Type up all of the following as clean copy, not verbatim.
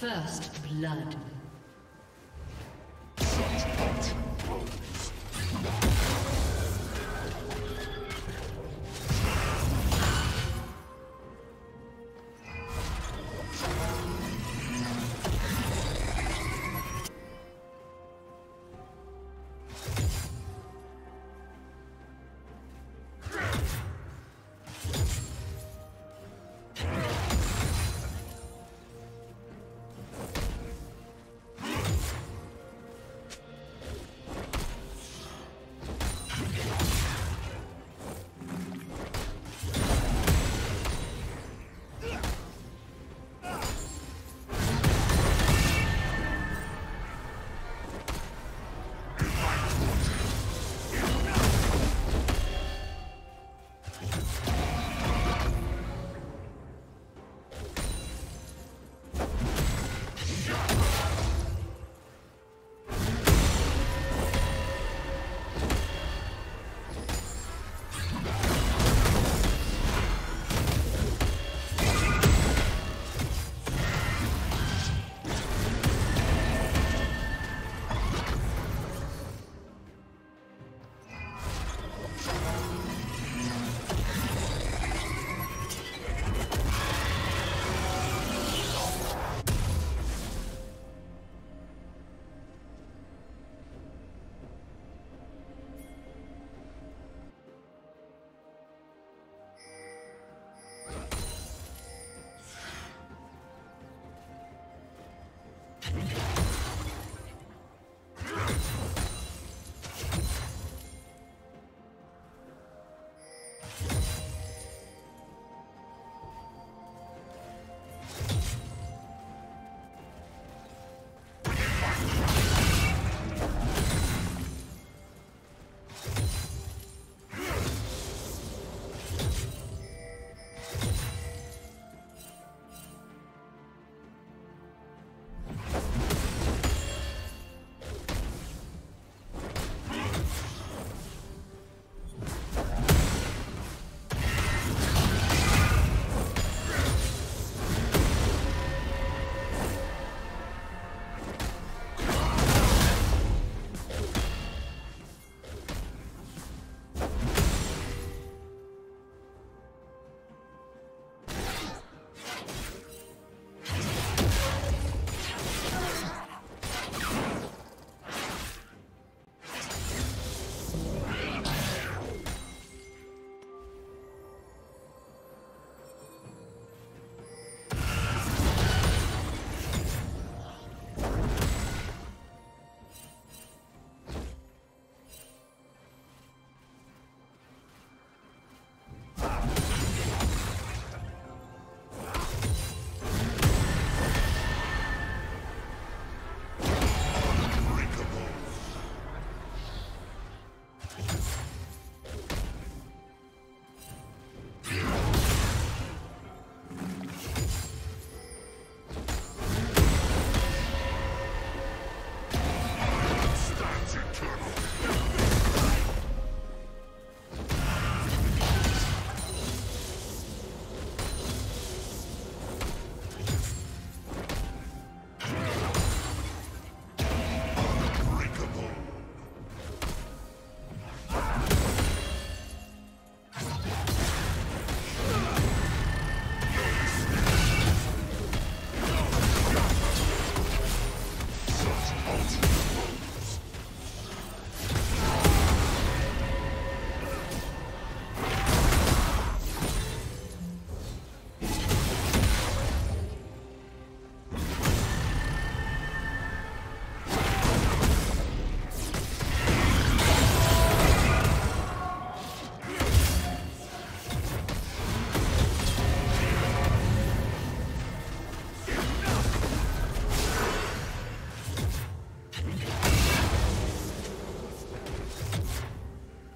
First blood.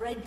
The red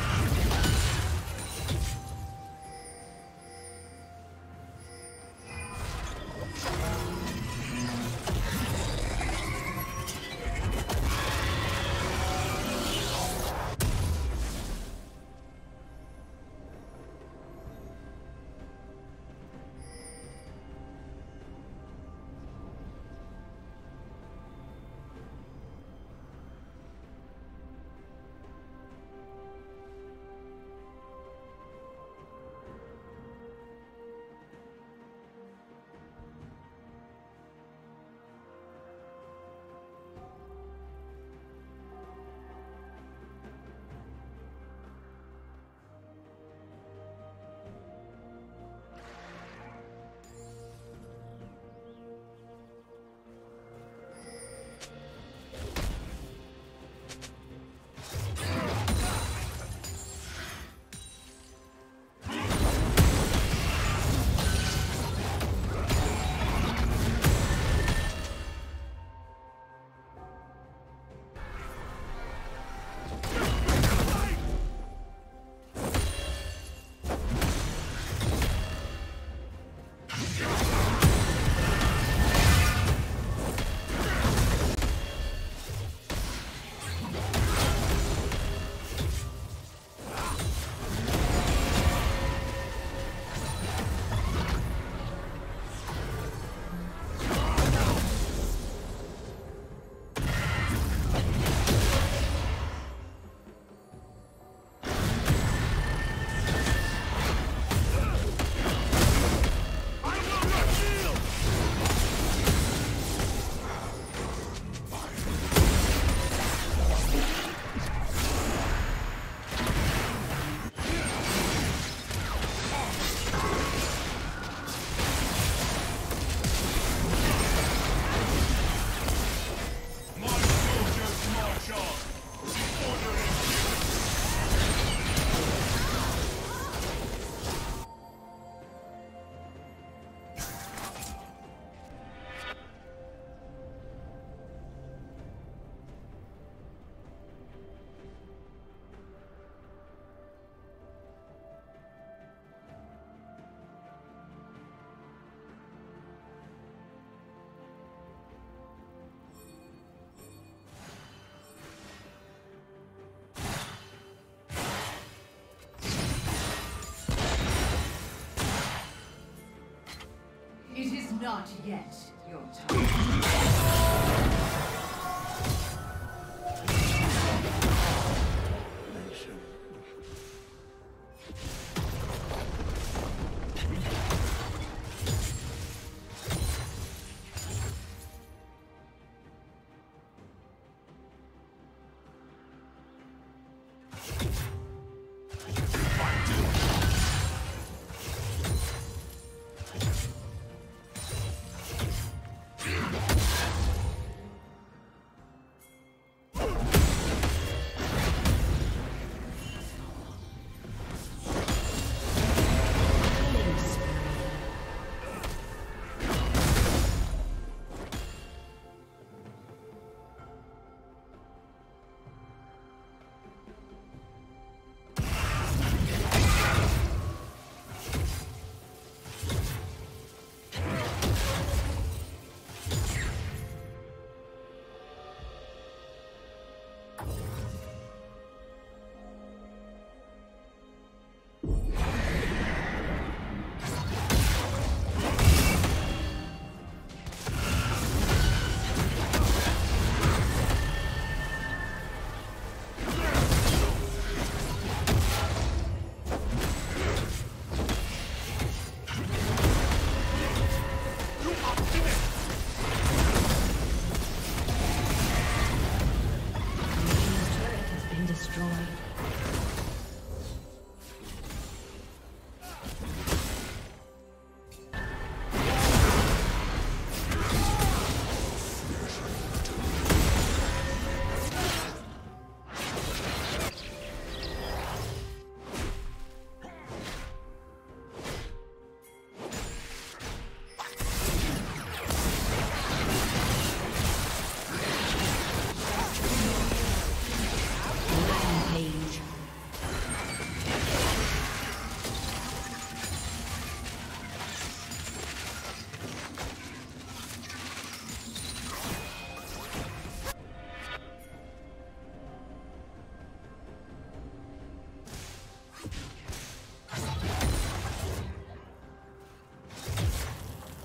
not yet your time.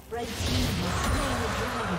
Red team is playing the dragon.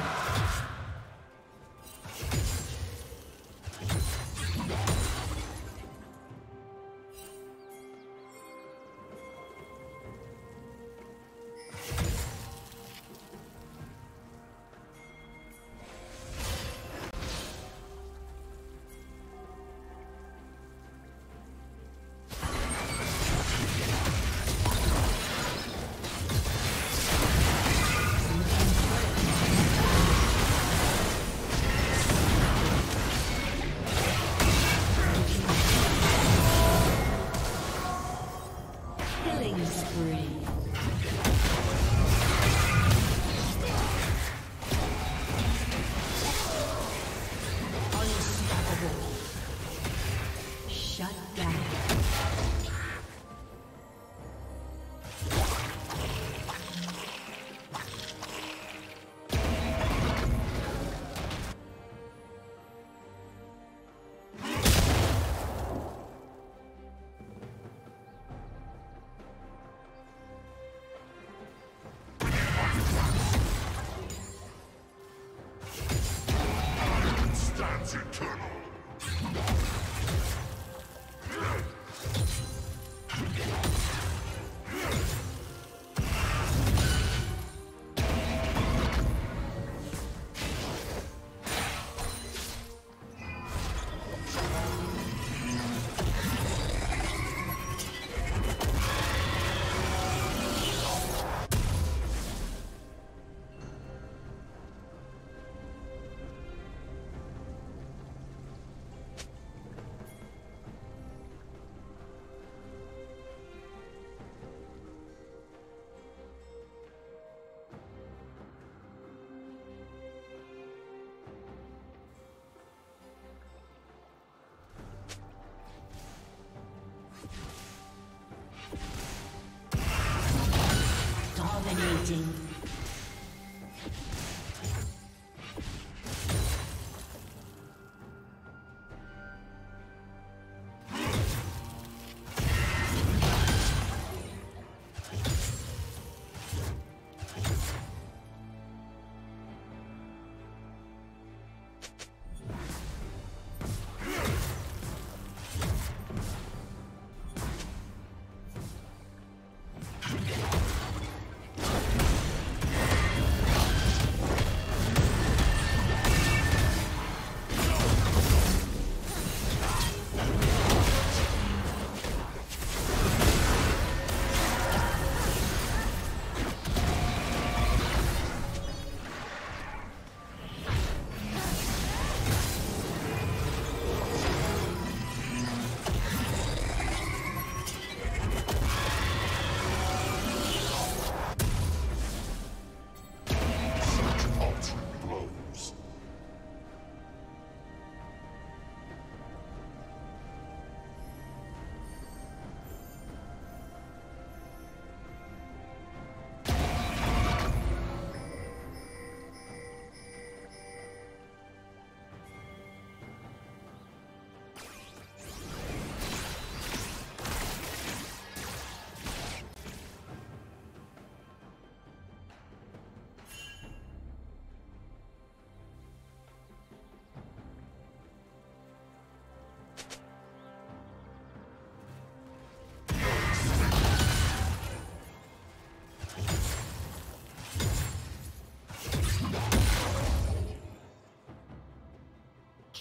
Dominating.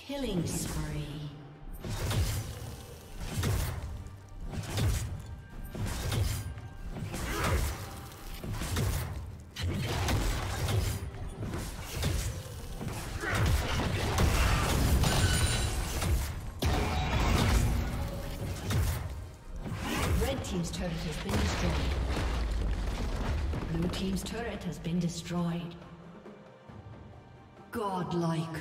Killing spree. Red team's turret has been destroyed. Blue team's turret has been destroyed. Godlike.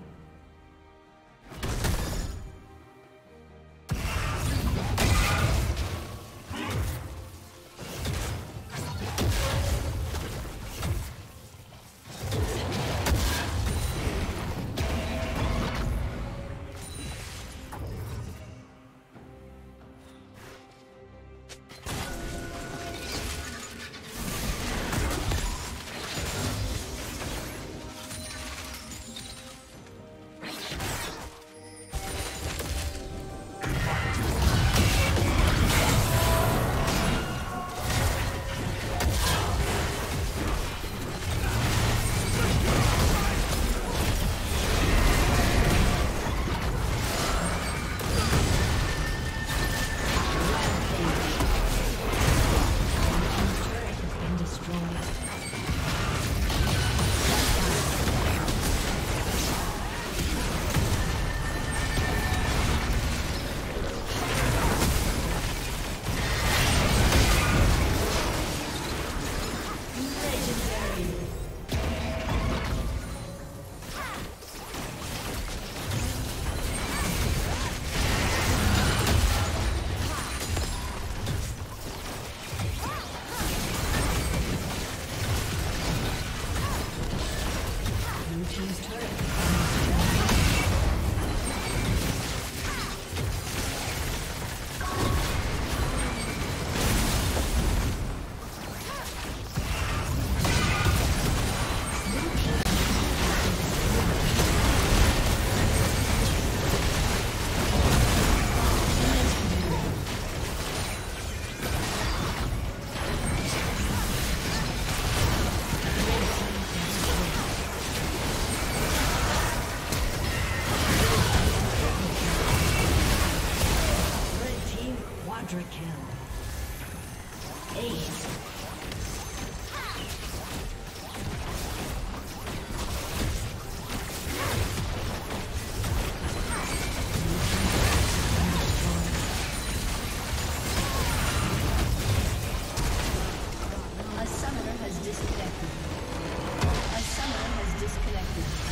A summoner has disconnected.